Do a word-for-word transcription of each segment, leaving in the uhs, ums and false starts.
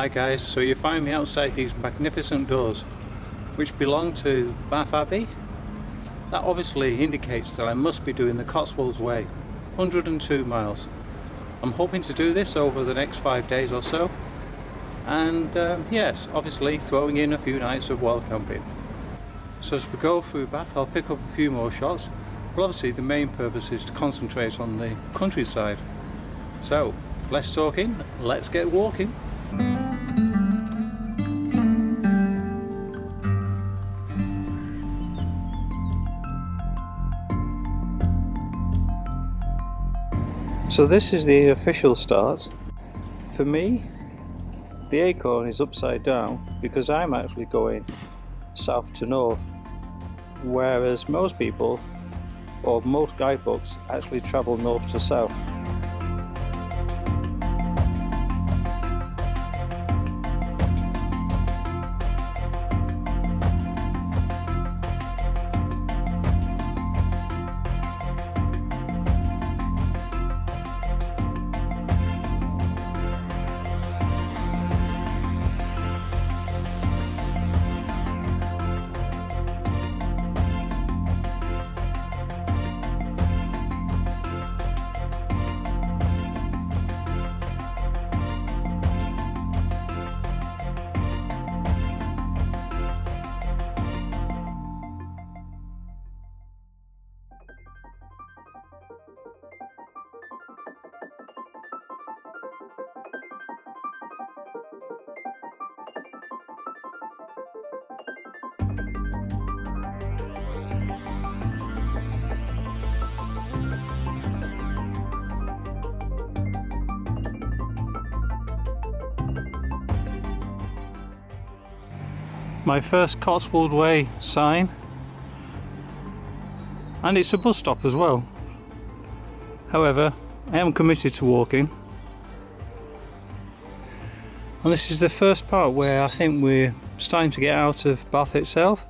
Hi guys, so you find me outside these magnificent doors which belong to Bath Abbey. That obviously indicates that I must be doing the Cotswold Way, one hundred and two miles. I'm hoping to do this over the next five days or so, and um, yes, obviously throwing in a few nights of wild camping. So as we go through Bath, I'll pick up a few more shots, but obviously the main purpose is to concentrate on the countryside. So less talking, let's get walking. So this is the official start. For me, the acorn is upside down because I'm actually going south to north, whereas most people or most guidebooks actually travel north to south. My first Cotswold Way sign, and it's a bus stop as well. However, I am committed to walking, and this is the first part where I think we're starting to get out of Bath itself,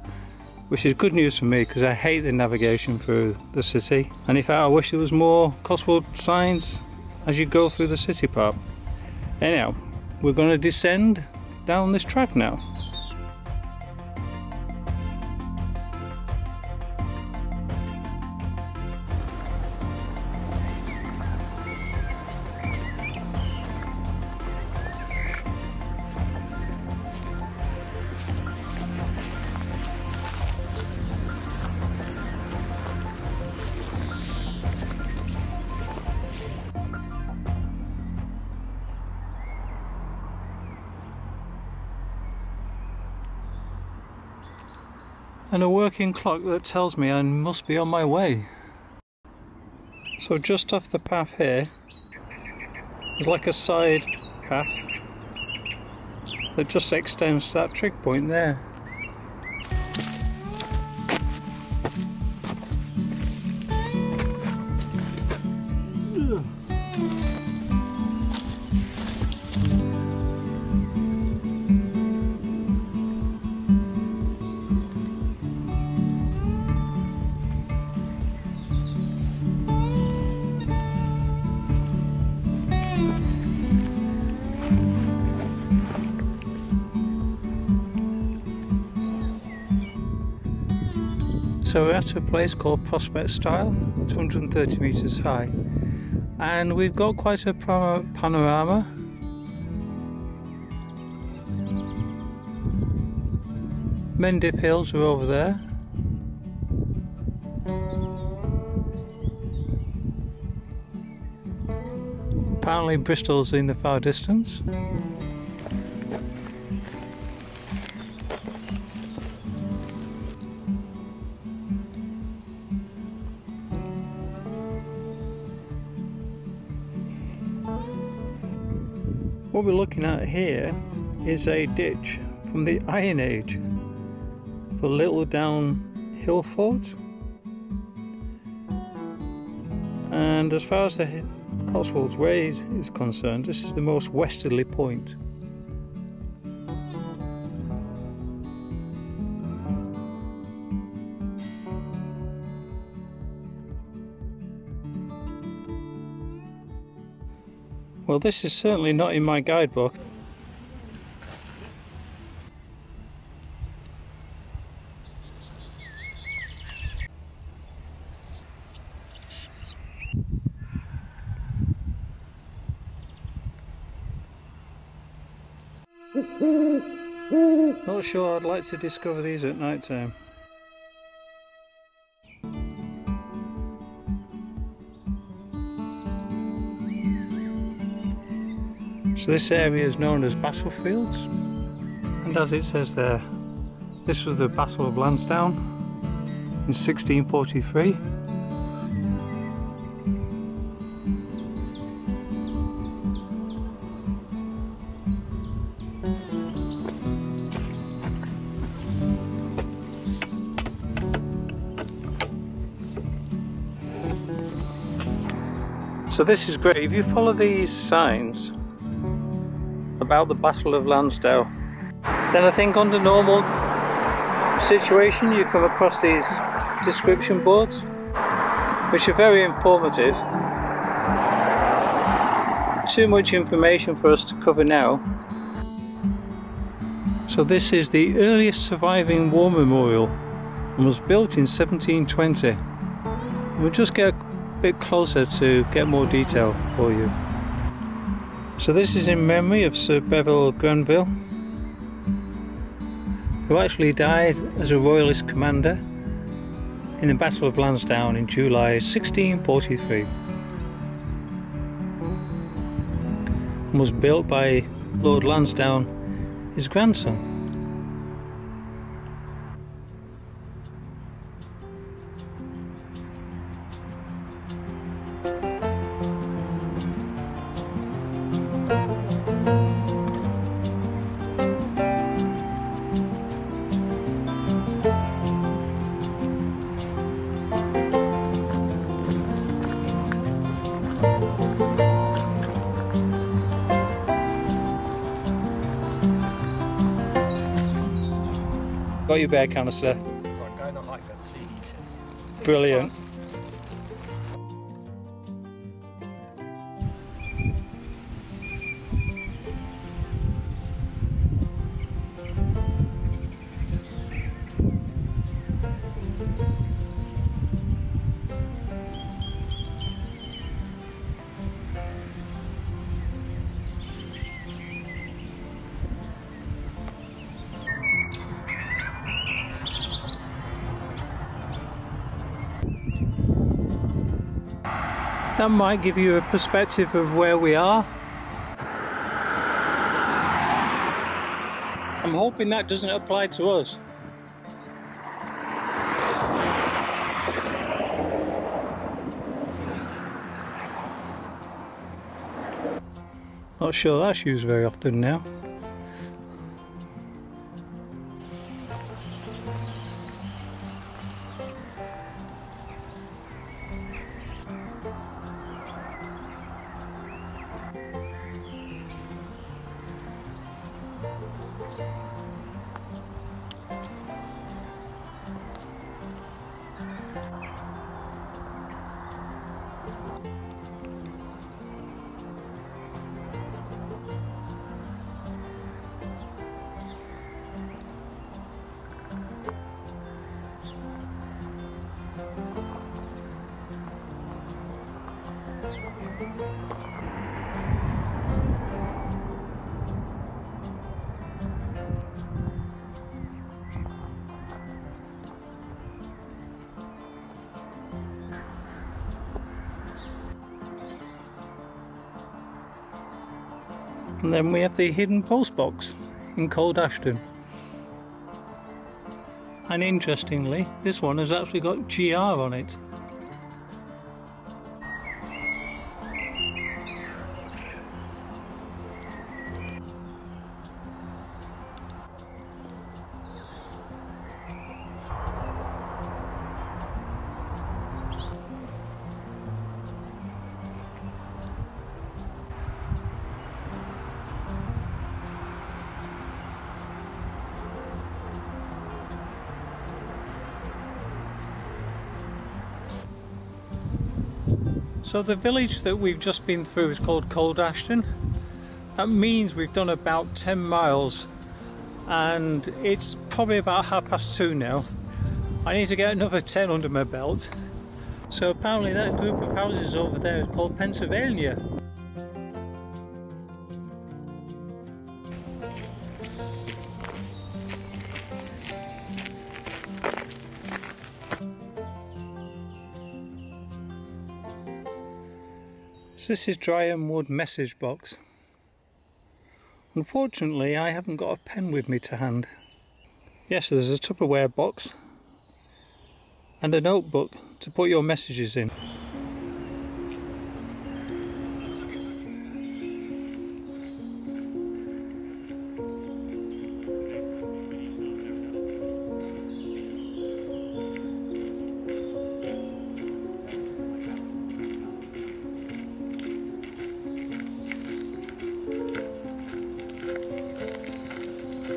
which is good news for me because I hate the navigation through the city, and in fact I wish there was more Cotswold signs as you go through the city part. Anyhow, we're going to descend down this track now. And a working clock that tells me I must be on my way. So just off the path here, there's like a side path that just extends to that trig point there. So we're at a place called Prospect Stile, two hundred and thirty metres high, and we've got quite a panorama. Mendip Hills are over there. Apparently Bristol's in the far distance. What we're looking at here is a ditch from the Iron Age for Little Down Hillfort, and as far as the Cotswold Way is concerned, this is the most westerly point. Well, this is certainly not in my guidebook. Not sure I'd like to discover these at night time. So this area is known as battlefields, and as it says there, this was the Battle of Lansdown in sixteen forty-three. So this is great. If you follow these signs about the Battle of Lansdown, then I think under normal situation you come across these description boards, which are very informative. Too much information for us to cover now. So this is the earliest surviving war memorial and was built in seventeen twenty. We'll just get a bit closer to get more detail for you. So this is in memory of Sir Bevill Grenville, who actually died as a royalist commander in the Battle of Lansdown in July sixteen forty-three, and was built by Lord Lansdowne, his grandson. Got your bear canister. So I'm going to like that seed. Brilliant. That might give you a perspective of where we are. I'm hoping that doesn't apply to us. Not sure that's used very often now. And then we have the hidden post box in Cold Ashton. And interestingly, this one has actually got G R on it. So the village that we've just been through is called Cold Ashton. That means we've done about ten miles, and it's probably about half past two now. I need to get another ten under my belt. So apparently that group of houses over there is called Pennsylvania. So this is Dryham Wood message box. Unfortunately, I haven't got a pen with me to hand. Yes, there's a Tupperware box and a notebook to put your messages in.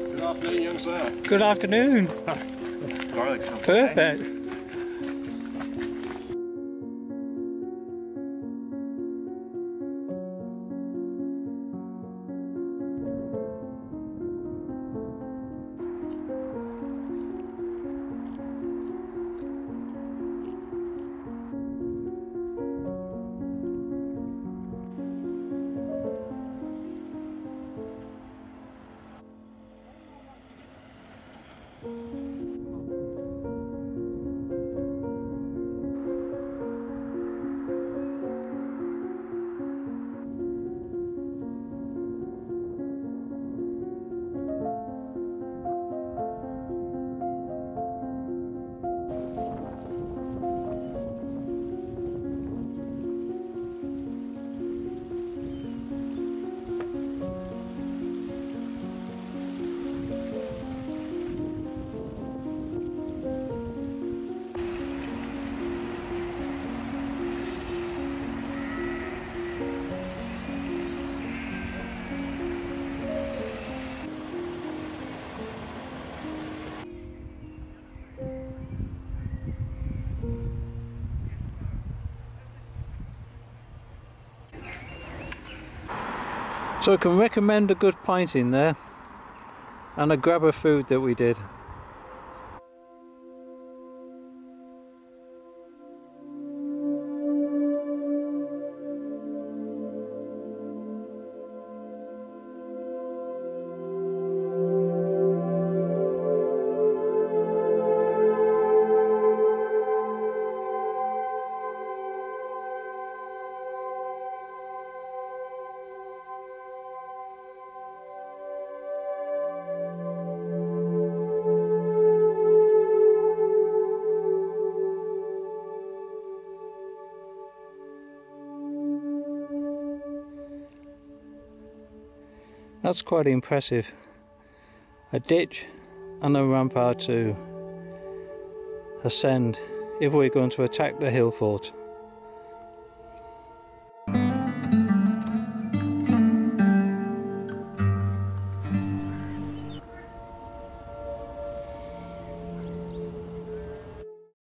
Good afternoon, young sir. Good afternoon. Garlic smells perfect. Okay. So I can recommend a good pint in there and a grab of food that we did. That's quite impressive. A ditch and a rampart to ascend if we're going to attack the hill fort.